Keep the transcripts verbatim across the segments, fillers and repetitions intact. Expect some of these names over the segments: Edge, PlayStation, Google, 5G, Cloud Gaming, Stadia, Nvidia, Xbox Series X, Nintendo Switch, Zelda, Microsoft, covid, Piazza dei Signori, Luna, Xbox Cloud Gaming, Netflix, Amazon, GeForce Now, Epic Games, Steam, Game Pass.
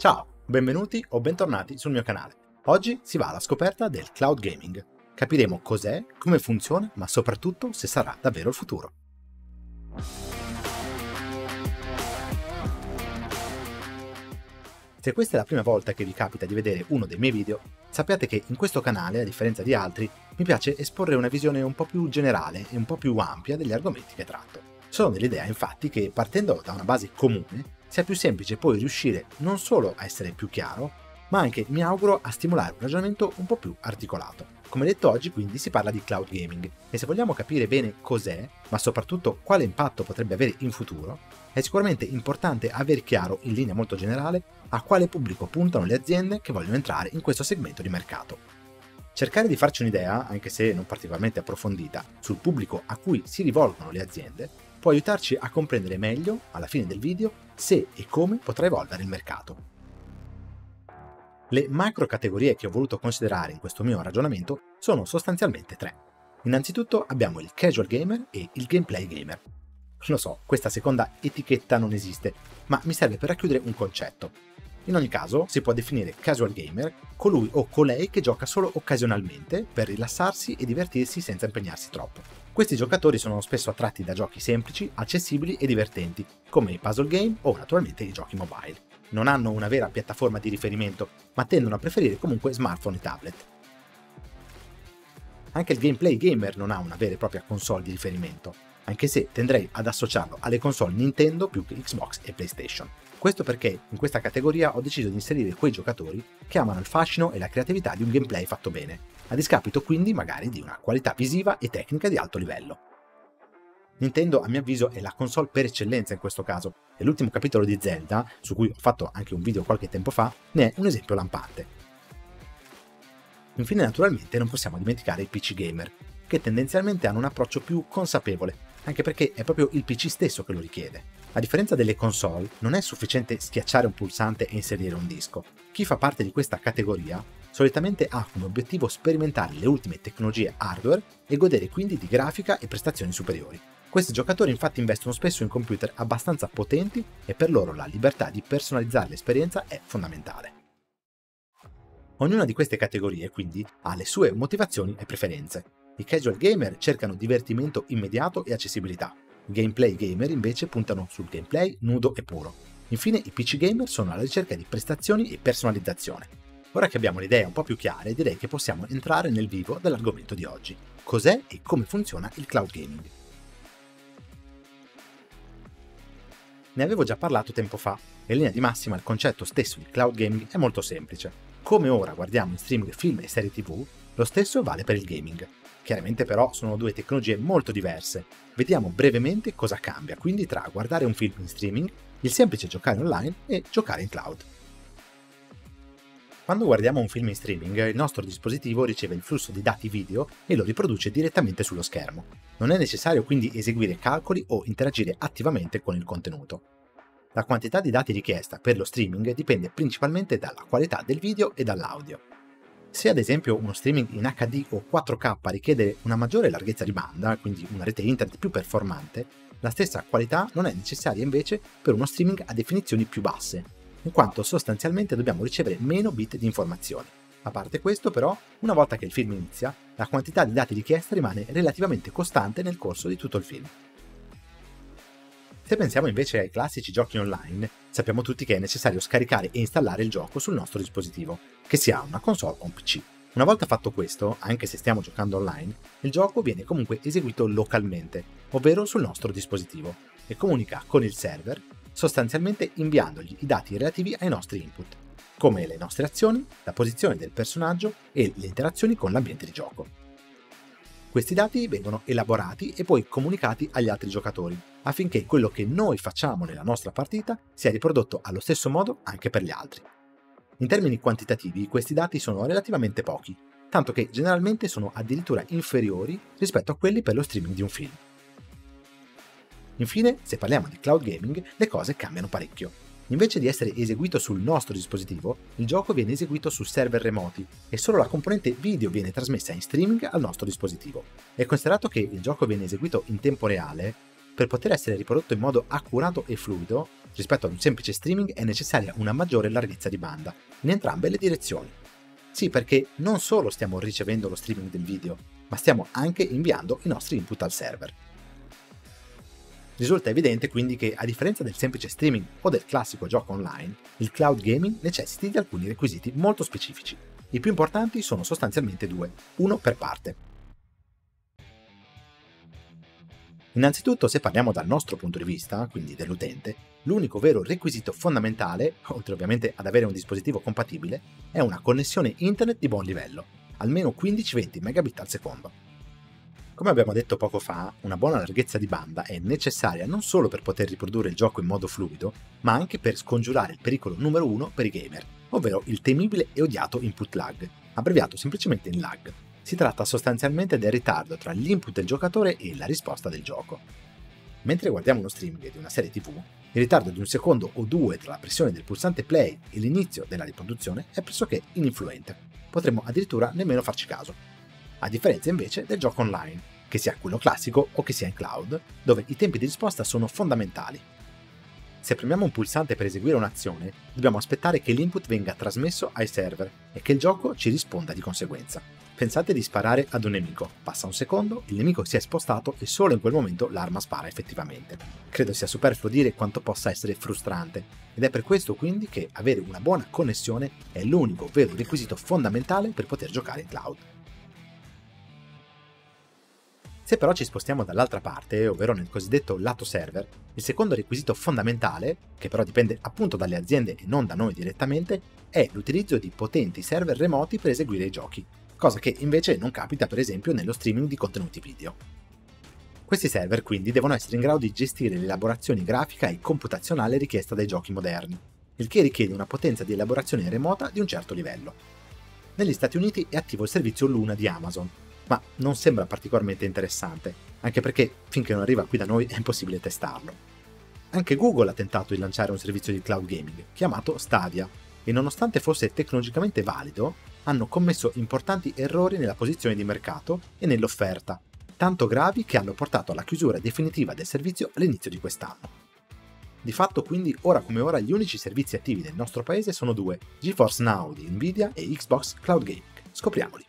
Ciao, benvenuti o bentornati sul mio canale. Oggi si va alla scoperta del cloud gaming. Capiremo cos'è, come funziona, ma soprattutto se sarà davvero il futuro. Se questa è la prima volta che vi capita di vedere uno dei miei video, sappiate che in questo canale, a differenza di altri, mi piace esporre una visione un po' più generale e un po' più ampia degli argomenti che tratto. Sono dell'idea infatti che, partendo da una base comune, sia più semplice poi riuscire non solo a essere più chiaro, ma anche, mi auguro, a stimolare un ragionamento un po' più articolato. Come detto, oggi quindi si parla di cloud gaming e se vogliamo capire bene cos'è, ma soprattutto quale impatto potrebbe avere in futuro, è sicuramente importante aver chiaro, in linea molto generale, a quale pubblico puntano le aziende che vogliono entrare in questo segmento di mercato. Cercare di farci un'idea, anche se non particolarmente approfondita, sul pubblico a cui si rivolgono le aziende, può aiutarci a comprendere meglio, alla fine del video, se e come potrà evolvere il mercato. Le macro categorie che ho voluto considerare in questo mio ragionamento sono sostanzialmente tre. Innanzitutto abbiamo il casual gamer e il gameplay gamer. Lo so, questa seconda etichetta non esiste, ma mi serve per racchiudere un concetto. In ogni caso si può definire casual gamer colui o colei che gioca solo occasionalmente per rilassarsi e divertirsi senza impegnarsi troppo. Questi giocatori sono spesso attratti da giochi semplici, accessibili e divertenti, come i puzzle game o naturalmente i giochi mobile. Non hanno una vera piattaforma di riferimento, ma tendono a preferire comunque smartphone e tablet. Anche il gameplay gamer non ha una vera e propria console di riferimento, anche se tenderei ad associarlo alle console Nintendo più che Xbox e PlayStation. Questo perché in questa categoria ho deciso di inserire quei giocatori che amano il fascino e la creatività di un gameplay fatto bene, a discapito quindi magari di una qualità visiva e tecnica di alto livello. Nintendo, a mio avviso, è la console per eccellenza in questo caso, e l'ultimo capitolo di Zelda, su cui ho fatto anche un video qualche tempo fa, ne è un esempio lampante. Infine, naturalmente, non possiamo dimenticare i P C gamer, che tendenzialmente hanno un approccio più consapevole, anche perché è proprio il P C stesso che lo richiede. A differenza delle console, non è sufficiente schiacciare un pulsante e inserire un disco. Chi fa parte di questa categoria solitamente ha come obiettivo sperimentare le ultime tecnologie hardware e godere quindi di grafica e prestazioni superiori. Questi giocatori infatti investono spesso in computer abbastanza potenti e per loro la libertà di personalizzare l'esperienza è fondamentale. Ognuna di queste categorie quindi ha le sue motivazioni e preferenze. I casual gamer cercano divertimento immediato e accessibilità, i gameplay gamer invece puntano sul gameplay nudo e puro. Infine i P C gamer sono alla ricerca di prestazioni e personalizzazione. Ora che abbiamo le idee un po' più chiare, direi che possiamo entrare nel vivo dell'argomento di oggi. Cos'è e come funziona il cloud gaming? Ne avevo già parlato tempo fa, e in linea di massima il concetto stesso di cloud gaming è molto semplice. Come ora guardiamo in streaming film e serie tv, lo stesso vale per il gaming. Chiaramente però sono due tecnologie molto diverse. Vediamo brevemente cosa cambia quindi tra guardare un film in streaming, il semplice giocare online e giocare in cloud. Quando guardiamo un film in streaming, il nostro dispositivo riceve il flusso di dati video e lo riproduce direttamente sullo schermo. Non è necessario quindi eseguire calcoli o interagire attivamente con il contenuto. La quantità di dati richiesta per lo streaming dipende principalmente dalla qualità del video e dall'audio. Se ad esempio uno streaming in H D o quattro K richiede una maggiore larghezza di banda, quindi una rete internet più performante, la stessa qualità non è necessaria invece per uno streaming a definizioni più basse, in quanto sostanzialmente dobbiamo ricevere meno bit di informazioni. A parte questo però, una volta che il film inizia, la quantità di dati richiesta rimane relativamente costante nel corso di tutto il film. Se pensiamo invece ai classici giochi online, sappiamo tutti che è necessario scaricare e installare il gioco sul nostro dispositivo, che sia una console o un P C. Una volta fatto questo, anche se stiamo giocando online, il gioco viene comunque eseguito localmente, ovvero sul nostro dispositivo, e comunica con il server, sostanzialmente inviandogli i dati relativi ai nostri input, come le nostre azioni, la posizione del personaggio e le interazioni con l'ambiente di gioco. Questi dati vengono elaborati e poi comunicati agli altri giocatori, affinché quello che noi facciamo nella nostra partita sia riprodotto allo stesso modo anche per gli altri. In termini quantitativi, questi dati sono relativamente pochi, tanto che generalmente sono addirittura inferiori rispetto a quelli per lo streaming di un film. Infine, se parliamo di cloud gaming, le cose cambiano parecchio. Invece di essere eseguito sul nostro dispositivo, il gioco viene eseguito su server remoti e solo la componente video viene trasmessa in streaming al nostro dispositivo. E considerato che il gioco viene eseguito in tempo reale, per poter essere riprodotto in modo accurato e fluido, rispetto ad un semplice streaming è necessaria una maggiore larghezza di banda, in entrambe le direzioni. Sì, perché non solo stiamo ricevendo lo streaming del video, ma stiamo anche inviando i nostri input al server. Risulta evidente quindi che, a differenza del semplice streaming o del classico gioco online, il cloud gaming necessiti di alcuni requisiti molto specifici. I più importanti sono sostanzialmente due, uno per parte. Innanzitutto, se parliamo dal nostro punto di vista, quindi dell'utente, l'unico vero requisito fondamentale, oltre ovviamente ad avere un dispositivo compatibile, è una connessione internet di buon livello, almeno quindici venti megabit al secondo. Come abbiamo detto poco fa, una buona larghezza di banda è necessaria non solo per poter riprodurre il gioco in modo fluido, ma anche per scongiurare il pericolo numero uno per i gamer, ovvero il temibile e odiato input lag, abbreviato semplicemente in lag. Si tratta sostanzialmente del ritardo tra gli input del giocatore e la risposta del gioco. Mentre guardiamo uno streaming di una serie tivù, il ritardo di un secondo o due tra la pressione del pulsante play e l'inizio della riproduzione è pressoché ininfluente, potremmo addirittura nemmeno farci caso. A differenza invece del gioco online, che sia quello classico o che sia in cloud, dove i tempi di risposta sono fondamentali. Se premiamo un pulsante per eseguire un'azione, dobbiamo aspettare che l'input venga trasmesso ai server e che il gioco ci risponda di conseguenza. Pensate di sparare ad un nemico, passa un secondo, il nemico si è spostato e solo in quel momento l'arma spara effettivamente. Credo sia superfluo dire quanto possa essere frustrante, ed è per questo quindi che avere una buona connessione è l'unico vero requisito fondamentale per poter giocare in cloud. Se però ci spostiamo dall'altra parte, ovvero nel cosiddetto lato server, il secondo requisito fondamentale, che però dipende appunto dalle aziende e non da noi direttamente, è l'utilizzo di potenti server remoti per eseguire i giochi, cosa che invece non capita per esempio nello streaming di contenuti video. Questi server quindi devono essere in grado di gestire l'elaborazione grafica e computazionale richiesta dai giochi moderni, il che richiede una potenza di elaborazione remota di un certo livello. Negli Stati Uniti è attivo il servizio Luna di Amazon, ma non sembra particolarmente interessante, anche perché finché non arriva qui da noi è impossibile testarlo. Anche Google ha tentato di lanciare un servizio di cloud gaming, chiamato Stadia, e nonostante fosse tecnologicamente valido, hanno commesso importanti errori nella posizione di mercato e nell'offerta, tanto gravi che hanno portato alla chiusura definitiva del servizio all'inizio di quest'anno. Di fatto quindi ora come ora gli unici servizi attivi nel nostro paese sono due, GeForce Now di Nvidia e Xbox Cloud Gaming. Scopriamoli!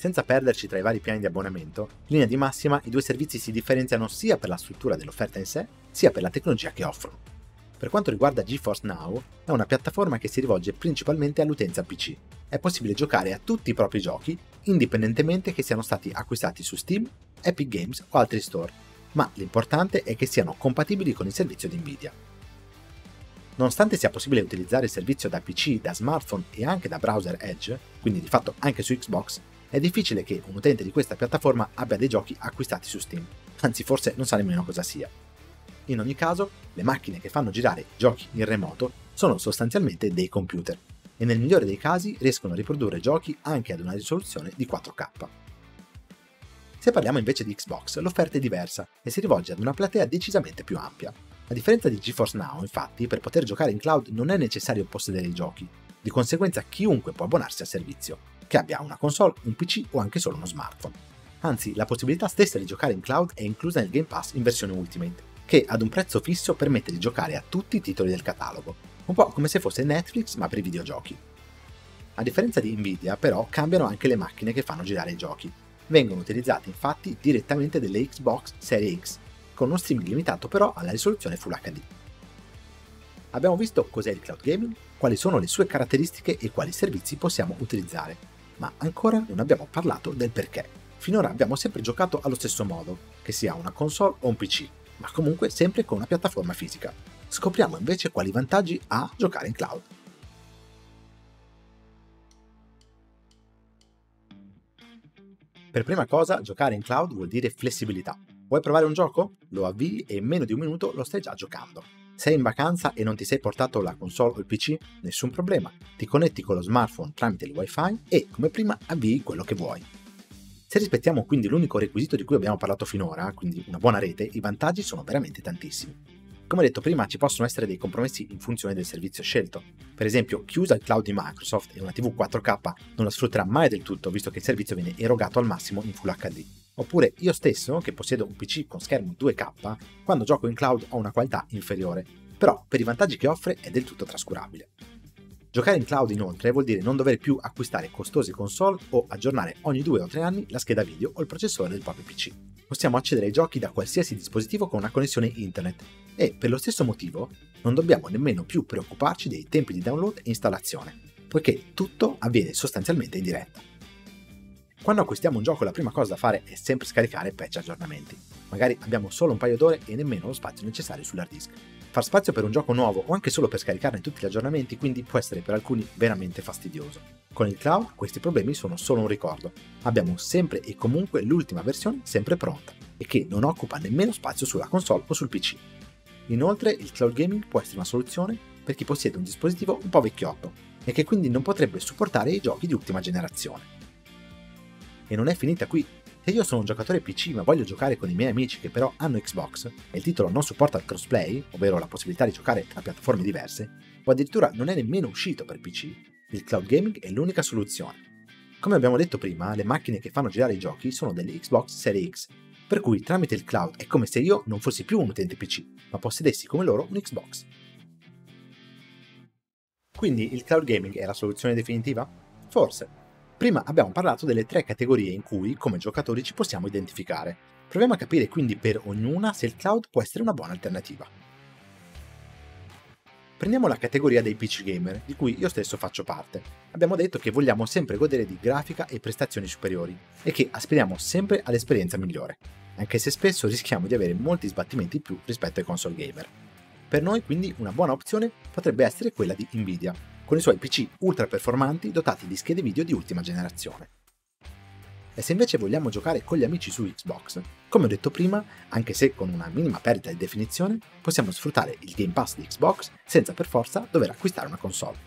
Senza perderci tra i vari piani di abbonamento, in linea di massima i due servizi si differenziano sia per la struttura dell'offerta in sé, sia per la tecnologia che offrono. Per quanto riguarda GeForce Now, è una piattaforma che si rivolge principalmente all'utenza P C. È possibile giocare a tutti i propri giochi, indipendentemente che siano stati acquistati su Steam, Epic Games o altri store, ma l'importante è che siano compatibili con il servizio di Nvidia. Nonostante sia possibile utilizzare il servizio da P C, da smartphone e anche da browser Edge, quindi di fatto anche su Xbox, è difficile che un utente di questa piattaforma abbia dei giochi acquistati su Steam, anzi forse non sa nemmeno cosa sia. In ogni caso, le macchine che fanno girare i giochi in remoto sono sostanzialmente dei computer, e nel migliore dei casi riescono a riprodurre giochi anche ad una risoluzione di quattro K. Se parliamo invece di Xbox, l'offerta è diversa e si rivolge ad una platea decisamente più ampia. A differenza di GeForce Now, infatti, per poter giocare in cloud non è necessario possedere i giochi, di conseguenza chiunque può abbonarsi al servizio, che abbia una console, un P C o anche solo uno smartphone. Anzi, la possibilità stessa di giocare in cloud è inclusa nel Game Pass in versione Ultimate, che ad un prezzo fisso permette di giocare a tutti i titoli del catalogo, un po' come se fosse Netflix ma per i videogiochi. A differenza di Nvidia, però, cambiano anche le macchine che fanno girare i giochi. Vengono utilizzate infatti direttamente delle Xbox Series X, con uno streaming limitato però alla risoluzione Full H D. Abbiamo visto cos'è il cloud gaming, quali sono le sue caratteristiche e quali servizi possiamo utilizzare. Ma ancora non abbiamo parlato del perché. Finora abbiamo sempre giocato allo stesso modo, che sia una console o un P C, ma comunque sempre con una piattaforma fisica. Scopriamo invece quali vantaggi ha giocare in cloud. Per prima cosa, giocare in cloud vuol dire flessibilità. Vuoi provare un gioco? Lo avvii e in meno di un minuto lo stai già giocando. Sei in vacanza e non ti sei portato la console o il P C? Nessun problema, ti connetti con lo smartphone tramite il Wi-Fi e, come prima, avvii quello che vuoi. Se rispettiamo quindi l'unico requisito di cui abbiamo parlato finora, quindi una buona rete, i vantaggi sono veramente tantissimi. Come detto prima, ci possono essere dei compromessi in funzione del servizio scelto. Per esempio, chi usa il cloud di Microsoft e una tivù quattro K non la sfrutterà mai del tutto, visto che il servizio viene erogato al massimo in Full H D. Oppure io stesso, che possiedo un P C con schermo due K, quando gioco in cloud ho una qualità inferiore, però per i vantaggi che offre è del tutto trascurabile. Giocare in cloud inoltre vuol dire non dover più acquistare costose console o aggiornare ogni due o tre anni la scheda video o il processore del proprio P C. Possiamo accedere ai giochi da qualsiasi dispositivo con una connessione internet e, per lo stesso motivo, non dobbiamo nemmeno più preoccuparci dei tempi di download e installazione, poiché tutto avviene sostanzialmente in diretta. Quando acquistiamo un gioco la prima cosa da fare è sempre scaricare patch aggiornamenti. Magari abbiamo solo un paio d'ore e nemmeno lo spazio necessario sull'hard disk. Far spazio per un gioco nuovo o anche solo per scaricarne tutti gli aggiornamenti quindi può essere per alcuni veramente fastidioso. Con il cloud questi problemi sono solo un ricordo, abbiamo sempre e comunque l'ultima versione sempre pronta e che non occupa nemmeno spazio sulla console o sul P C. Inoltre il cloud gaming può essere una soluzione per chi possiede un dispositivo un po' vecchiotto e che quindi non potrebbe supportare i giochi di ultima generazione. E non è finita qui. Se io sono un giocatore P C ma voglio giocare con i miei amici che però hanno Xbox e il titolo non supporta il crossplay, ovvero la possibilità di giocare tra piattaforme diverse, o addirittura non è nemmeno uscito per P C, il cloud gaming è l'unica soluzione. Come abbiamo detto prima, le macchine che fanno girare i giochi sono delle Xbox Series X, per cui tramite il cloud è come se io non fossi più un utente P C, ma possedessi come loro un Xbox. Quindi il cloud gaming è la soluzione definitiva? Forse. Prima abbiamo parlato delle tre categorie in cui, come giocatori, ci possiamo identificare. Proviamo a capire quindi per ognuna se il cloud può essere una buona alternativa. Prendiamo la categoria dei P C gamer, di cui io stesso faccio parte. Abbiamo detto che vogliamo sempre godere di grafica e prestazioni superiori, e che aspiriamo sempre all'esperienza migliore, anche se spesso rischiamo di avere molti sbattimenti in più rispetto ai console gamer. Per noi, quindi, una buona opzione potrebbe essere quella di Nvidia, con i suoi P C ultra performanti dotati di schede video di ultima generazione. E se invece vogliamo giocare con gli amici su Xbox, come ho detto prima, anche se con una minima perdita di definizione, possiamo sfruttare il Game Pass di Xbox senza per forza dover acquistare una console.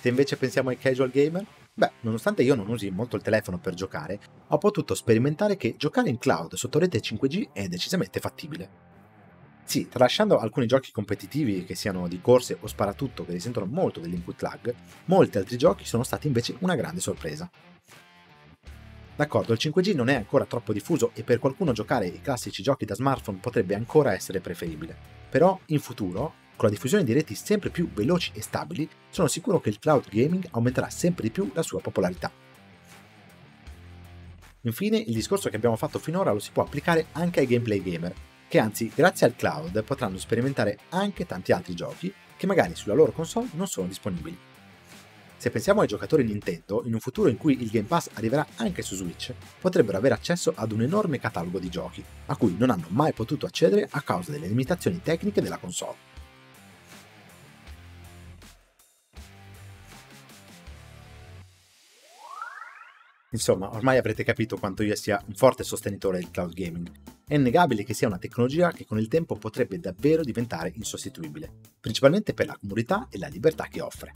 Se invece pensiamo ai casual gamer, beh, nonostante io non usi molto il telefono per giocare, ho potuto sperimentare che giocare in cloud sotto rete cinque G è decisamente fattibile. Sì, tralasciando alcuni giochi competitivi che siano di corse o sparatutto che risentono molto dell'input lag, molti altri giochi sono stati invece una grande sorpresa. D'accordo, il cinque G non è ancora troppo diffuso e per qualcuno giocare i classici giochi da smartphone potrebbe ancora essere preferibile, però in futuro, con la diffusione di reti sempre più veloci e stabili, sono sicuro che il cloud gaming aumenterà sempre di più la sua popolarità. Infine, il discorso che abbiamo fatto finora lo si può applicare anche ai gameplay gamer, che anzi, grazie al cloud, potranno sperimentare anche tanti altri giochi che magari sulla loro console non sono disponibili. Se pensiamo ai giocatori Nintendo, in un futuro in cui il Game Pass arriverà anche su Switch, potrebbero avere accesso ad un enorme catalogo di giochi, a cui non hanno mai potuto accedere a causa delle limitazioni tecniche della console. Insomma, ormai avrete capito quanto io sia un forte sostenitore del cloud gaming. È innegabile che sia una tecnologia che con il tempo potrebbe davvero diventare insostituibile, principalmente per la comodità e la libertà che offre.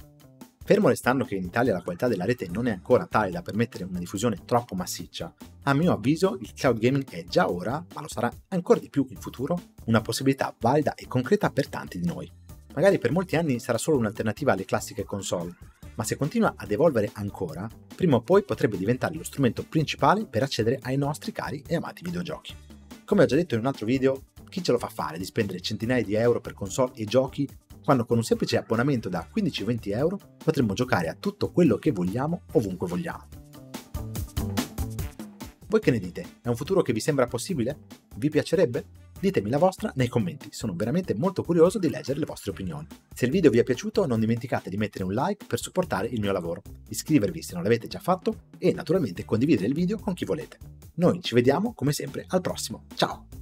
Fermo restando che in Italia la qualità della rete non è ancora tale da permettere una diffusione troppo massiccia, a mio avviso il cloud gaming è già ora, ma lo sarà ancora di più in futuro, una possibilità valida e concreta per tanti di noi. Magari per molti anni sarà solo un'alternativa alle classiche console, ma se continua ad evolvere ancora, prima o poi potrebbe diventare lo strumento principale per accedere ai nostri cari e amati videogiochi. Come ho già detto in un altro video, chi ce lo fa fare di spendere centinaia di euro per console e giochi, quando con un semplice abbonamento da quindici venti euro potremmo giocare a tutto quello che vogliamo, ovunque vogliamo. Voi che ne dite? È un futuro che vi sembra possibile? Vi piacerebbe? Ditemi la vostra nei commenti, sono veramente molto curioso di leggere le vostre opinioni. Se il video vi è piaciuto non dimenticate di mettere un like per supportare il mio lavoro, iscrivervi se non l'avete già fatto e naturalmente condividere il video con chi volete. Noi ci vediamo come sempre al prossimo, ciao!